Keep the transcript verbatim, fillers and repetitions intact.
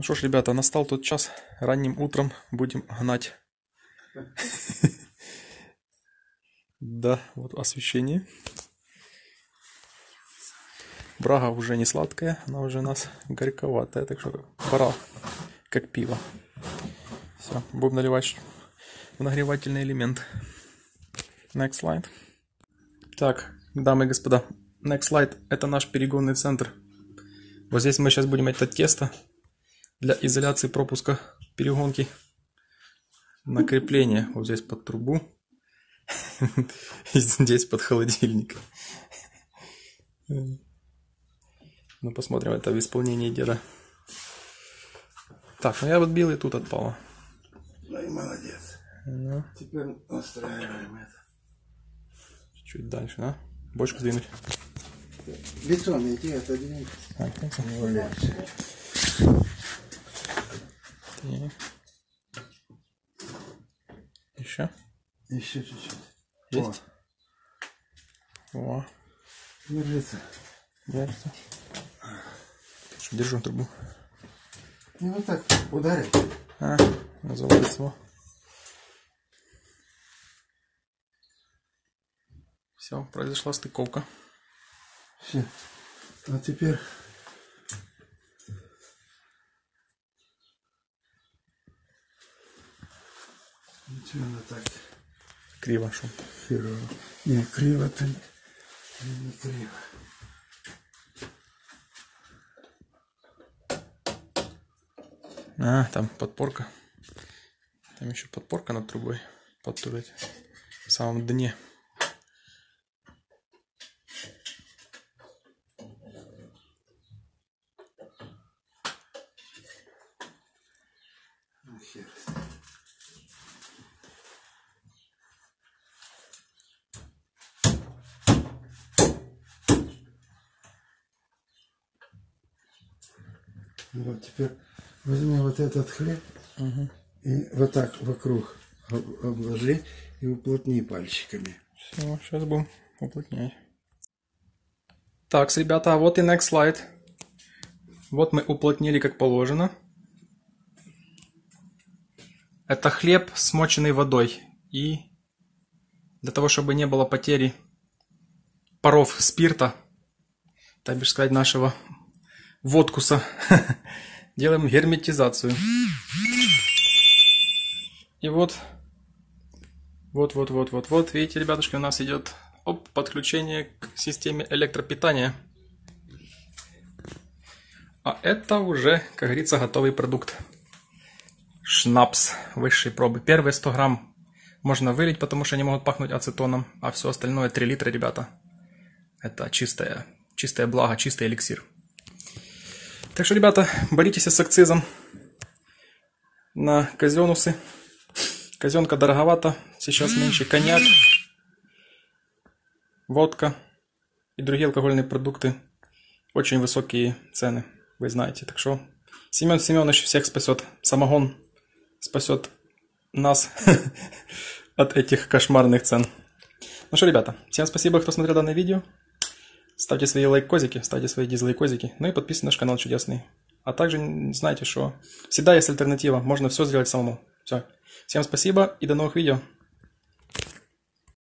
Ну что ж, ребята, настал тот час. Ранним утром будем гнать. Да, вот освещение. Брага уже не сладкая, она уже у нас горьковатая, так что пора, как пиво. Все, будем наливать в нагревательный элемент. Next slide. Так, дамы и господа, next slide — это наш перегонный центр. Вот здесь мы сейчас будем это тесто для изоляции пропуска перегонки на крепление. Вот здесь под трубу и здесь под холодильник. Ну, посмотрим это в исполнении деда. Так, ну я вот бил, и тут отпало. Ну и молодец. Ну. Теперь настраиваем это. Чуть дальше, да? Бочку сдвинуть. Бетон, иди, отодвинь. Так, это не валяется. Еще? Еще чуть-чуть. Есть? О. О. Держится. Держится. Держу трубу. И вот так ударить. А, заводить его. Все, произошла стыковка. Все. А теперь ничего не так. Криво шум. Криво. Не, криво-то не криво. А, там подпорка. Там еще подпорка над трубой. Под трубой. В самом дне. Вот теперь возьми вот этот хлеб, угу, и вот так вокруг обложи и уплотни пальчиками. Все, сейчас будем уплотнять. Так, ребята, вот и next slide. Вот мы уплотнили как положено. Это хлеб, смоченный водой. И для того, чтобы не было потери паров спирта, так бишь сказать, нашего водкуса, делаем герметизацию. И вот, вот, вот, вот, вот, вот, видите, ребятушки, у нас идет оп, подключение к системе электропитания. А это уже, как говорится, готовый продукт. Шнапс высшей пробы. Первые сто грамм можно вылить, потому что они могут пахнуть ацетоном, а все остальное три литра, ребята. Это чистое, чистое благо, чистый эликсир. Так что, ребята, боритесь с акцизом на казенусы. Казенка дороговато, сейчас меньше. Коньяк, водка и другие алкогольные продукты. Очень высокие цены, вы знаете. Так что Семён Семёнович всех спасет. Самогон спасет нас от этих кошмарных цен. Ну что, ребята, всем спасибо, кто смотрел данное видео. Ставьте свои лайк-козики, ставьте свои дизлайк-козики, ну и подписывайтесь на наш канал Чудесный. А также знайте, что всегда есть альтернатива, можно все сделать самому. Все. Всем спасибо и до новых видео.